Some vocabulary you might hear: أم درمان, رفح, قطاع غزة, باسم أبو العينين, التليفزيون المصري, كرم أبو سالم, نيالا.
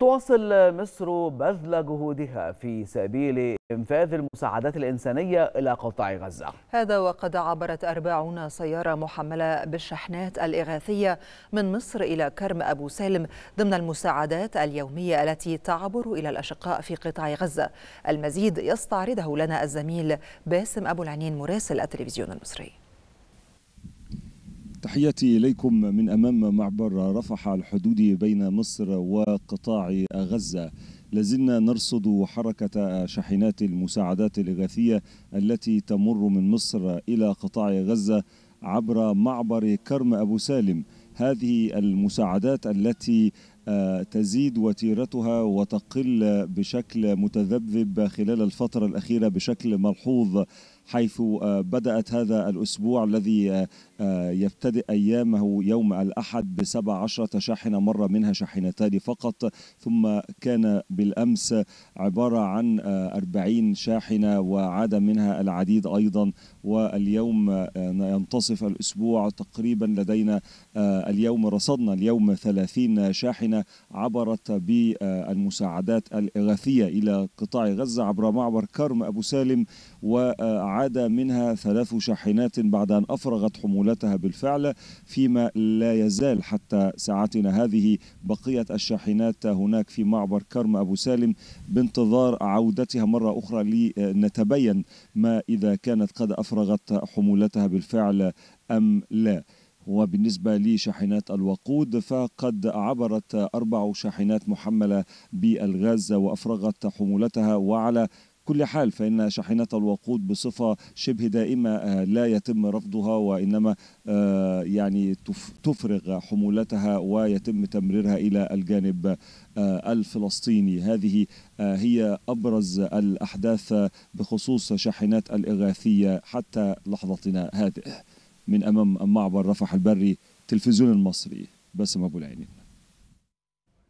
تواصل مصر بذل جهودها في سبيل إنفاذ المساعدات الإنسانية إلى قطاع غزة. هذا وقد عبرت 40 سيارة محملة بالشحنات الإغاثية من مصر إلى كرم أبو سالم ضمن المساعدات اليومية التي تعبر إلى الأشقاء في قطاع غزة. المزيد يستعرضه لنا الزميل باسم أبو العينين مراسل التلفزيون المصري. تحياتي إليكم من أمام معبر رفح الحدودي بين مصر وقطاع غزة. لازلنا نرصد حركة شاحنات المساعدات الإغاثية التي تمر من مصر إلى قطاع غزة عبر معبر كرم أبو سالم. هذه المساعدات التي تزيد وتيرتها وتقل بشكل متذبذب خلال الفترة الأخيرة بشكل ملحوظ، حيث بدأت هذا الأسبوع الذي يبتدئ أيامه يوم الأحد ب17 شاحنة، مرة منها شاحنتان فقط، ثم كان بالأمس عبارة عن 40 شاحنة وعاد منها العديد أيضا. واليوم ينتصف الأسبوع تقريبا، لدينا اليوم رصدنا اليوم 30 شاحنة عبرت بالمساعدات الإغاثية إلى قطاع غزة عبر معبر كرم أبو سالم، وعاد منها 3 شاحنات بعد أن أفرغت حمولتها بالفعل، فيما لا يزال حتى ساعتنا هذه بقية الشاحنات هناك في معبر كرم أبو سالم بانتظار عودتها مرة أخرى لنتبين ما إذا كانت قد أفرغت حمولتها بالفعل أم لا. وبالنسبة لشاحنات الوقود فقد عبرت 4 شاحنات محملة بالغاز وأفرغت حمولتها، وعلى كل حال فإن شاحنات الوقود بصفة شبه دائمة لا يتم رفضها، وإنما يعني تفرغ حمولتها ويتم تمريرها إلى الجانب الفلسطيني. هذه هي أبرز الأحداث بخصوص شاحنات الإغاثية حتى لحظتنا هذه. من أمام معبر رفح البري، تلفزيون المصري، باسم أبو العينين.